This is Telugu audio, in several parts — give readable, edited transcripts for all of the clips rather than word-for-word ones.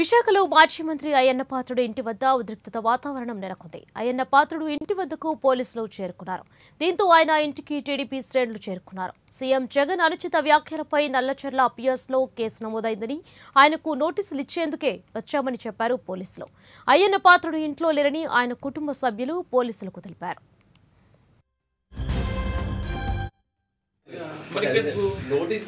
విశాఖలో మాజీ మంత్రి అయ్యన్న పాత్రుడు ఇంటి వద్ద ఉద్రిక్తత వాతావరణం నెలకొంది. అయ్యన్న పాత్రుడు ఇంటి వద్దకు పోలీసులు చేరుకున్నారు. దీంతో ఆయన ఇంటికి టీడీపీ శ్రేణులు చేరుకున్నారు. సీఎం జగన్ అనుచిత వ్యాఖ్యలపై నల్లచర్ల పిఎస్లో కేసు నమోదైందని, ఆయనకు నోటీసులు ఇచ్చేందుకే వచ్చామని చెప్పారు పోలీసులు. అయ్యన్న పాత్రుడు ఇంట్లో లేరని ఆయన కుటుంబ సభ్యులు పోలీసులకు తెలిపారు. నోటీస్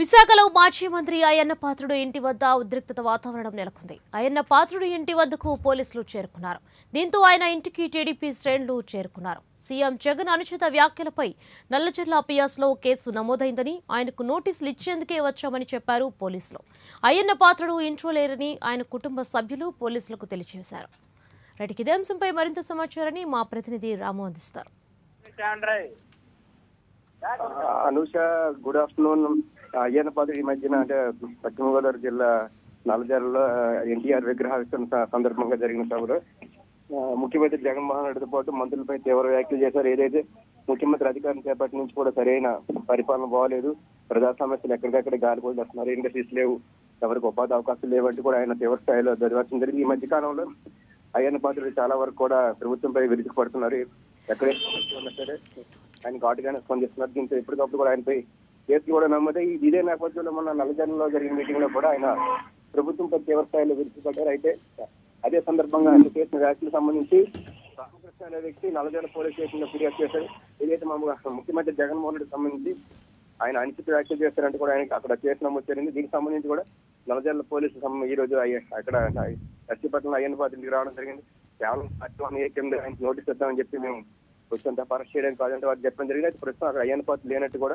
విశాఖలో మాజీ మంత్రి అయ్యన్న పాత్రుడు ఇంటి వద్ద ఉద్రిక్తత వాతావరణం నెలకొంది. అయ్యన్న పాత్రుడు ఇంటి వద్దకు పోలీసులు చేరుకున్నారు. దీంతో ఆయన ఇంటికి టీడీపీ శ్రేణులు చేరుకున్నారు. సీఎం జగన్ అనుచిత వ్యాఖ్యలపై నల్లచర్ల పిఎస్లో కేసు నమోదైందని, ఆయనకు నోటీసులు ఇచ్చేందుకే వచ్చామని చెప్పారు పోలీసులు. అయ్యన్న పాత్రుడు ఇంట్లో లేరని ఆయన కుటుంబ సభ్యులు పోలీసులకు తెలియజేశారు. రైట్, ఇదే అంశంపై మరింత సమాచారాన్ని మా ప్రతినిధి రాము అందిస్తారు. Anusha, good afternoon. అయ్యన్న పాత్రుడు ఈ మధ్యన పశ్చిమ గోదావరి జిల్లా నల్లజర్లలో ఎన్టీఆర్ విగ్రహావిష్కరణ సందర్భంగా జరిగిన సభలో ముఖ్యమంత్రి జగన్మోహన్ రెడ్డితో పాటు మంత్రులపై తీవ్ర వ్యాఖ్యలు చేశారు. ఏదైతే ముఖ్యమంత్రి అధికారం చేపట్టి నుంచి కూడా సరైన పరిపాలన బాగోలేదు, ప్రజా సమస్యలు ఎక్కడికక్కడ గాలిపోయి వస్తున్నారు, ఇండస్ట్రీస్ లేవు, ఎవరికి ఉపాధి అవకాశాలు లేవంటే కూడా ఆయన తీవ్ర స్థాయిలో ధ్వజవర్చం జరిగింది. ఈ మధ్యకాలంలో అయ్యన్న పాత్రుడు చాలా వరకు కూడా ప్రభుత్వంపై విరుచుకుపడుతున్నారు. ఎక్కడే ఉన్నా సరే ఆయనకు ఆటగానే స్పందిస్తున్నారు. దీంతో ఎప్పటికప్పుడు కూడా ఆయనపై కేసులు కూడా నమ్మదే. ఇదే నేపథ్యంలో మొన్న నల్లజర్లలో జరిగిన మీటింగ్ లో కూడా ఆయన ప్రభుత్వంపై తీవ్ర స్థాయిలో విరుచుకుపడ్డారు. అయితే అదే సందర్భంగా ఆయన చేసిన వ్యాఖ్యలకు సంబంధించి రామకృష్ణ అనే వ్యక్తి నల్లజర్ల పోలీస్ స్టేషన్ లో ఫిర్యాదు చేశారు. ఏదైతే ముఖ్యమంత్రి జగన్మోహన్ రెడ్డికి సంబంధించి ఆయన అనుచిత వ్యాఖ్యలు చేస్తారంటే కూడా ఆయనకి అక్కడ కేసు నమోదు జరిగింది. దీనికి సంబంధించి కూడా నల్లజర్ల పోలీసు ఈ రోజు అక్కడ నర్సీపట్నంలో అయ్యన్న పాత్రుడికి రావడం జరిగింది. కేవలం ఆయన నోటీస్ ఇద్దామని చెప్పి మేము కొంచెంత అరెస్ట్ చేయడానికి కాదంటే వారు చెప్పడం జరిగింది. అయితే ప్రస్తుతం అక్కడ అయ్యన్న పాత్రుడు లేనట్టు కూడా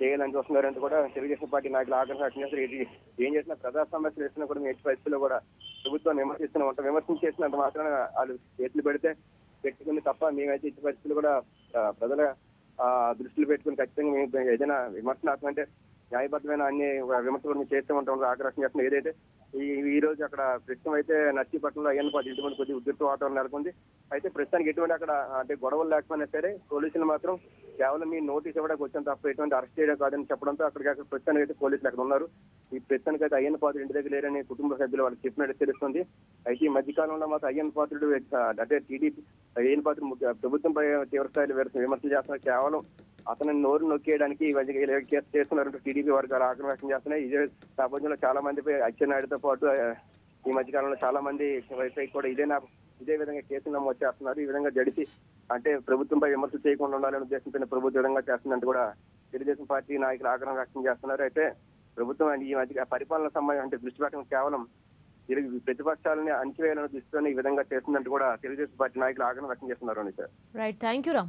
చేయాలని చూస్తున్నారంటే కూడా తెలుగుదేశం పార్టీ నాయకులు ఆగ్రహం చేస్తున్నారు. ఏం చేసినా ప్రజా సమస్యలు వేసినా కూడా ఎట్టి పరిస్థితుల్లో కూడా ప్రభుత్వం విమర్శిస్తూనే ఉంటాం. విమర్శించి చేసినంత మాత్రాన వాళ్ళు చేతులు పెట్టుకుని తప్ప మేమైతే ఎట్టి పరిస్థితులు కూడా ప్రజల దృష్టిలో పెట్టుకుని ఖచ్చితంగా మేము ఏదైనా విమర్శనాత్మ అంటే న్యాయబద్ధమైన అన్ని విమర్శలు మేము చేస్తూ ఉంటాం, ఆగ్రహం చేస్తున్నాం. ఏదైతే ఈ రోజు అక్కడ ప్రస్తుతం అయితే నర్సీపట్నంలో అయ్యన్న పాత్రుడు ఇంటి వద్ద కొద్దిగా ఉద్రిక్త వాతావరణం నెలకొంది. అయితే ప్రస్తుతానికి ఎటువంటి అక్కడ అంటే గొడవలు లేకపోయినా సరే పోలీసులు మాత్రం కేవలం మీ నోటీస్ ఇవ్వడానికి వచ్చాను తప్ప ఎటువంటి అరెస్ట్ చేయడం కాదని చెప్పడంతో అక్కడికి అక్కడ ప్రస్తుతానికి అయితే పోలీసులు అక్కడ ఉన్నారు. ఈ ప్రస్తుతానికి అయితే అయ్యన్న పాత్రుడు ఇంటి దగ్గర లేరని కుటుంబ సభ్యులు వాళ్ళకి చెప్పినట్టు తెలుస్తుంది. అయితే ఈ మధ్యకాలంలో మాత్రం అయ్యన్న పాత్రుడు అంటే టీడీపీ అయ్యన్న పాత్రుడు ప్రభుత్వంపై తీవ్రస్థాయిలో విమర్శలు చేస్తున్నారు. కేవలం అతను నోరు నొక్కేయడానికి కేసు చేస్తున్నారు. టీడీపీ వర్గాలు ఆగ్రహం వ్యక్తం చేస్తున్నాయి. ఇదే నేపథ్యంలో చాలా మందిపై అచ్చెన్నాయుడుతో పాటు ఈ మధ్యకాలంలో చాలా మంది వైపై కూడా ఇదే విధంగా కేసులు నమోదు చేస్తున్నారు. ఈ విధంగా జడిసి అంటే ప్రభుత్వంపై విమర్శలు చేయకుండా ఉండాలని ఉద్దేశంతో ప్రభుత్వం విధంగా చేస్తుందంటే కూడా తెలుగుదేశం పార్టీ నాయకులు ఆగ్రహం వ్యక్తం చేస్తున్నారు. అయితే ప్రభుత్వం ఈ మధ్య పరిపాలన సంబంధం అంటే దృష్టి పెట్టడం కేవలం ప్రతిపక్షాలని అణచివేయాలని దృష్టితో ఈ విధంగా చేస్తుందంటే కూడా తెలుగుదేశం పార్టీ నాయకులు ఆగ్రహం వ్యక్తం చేస్తున్నారు.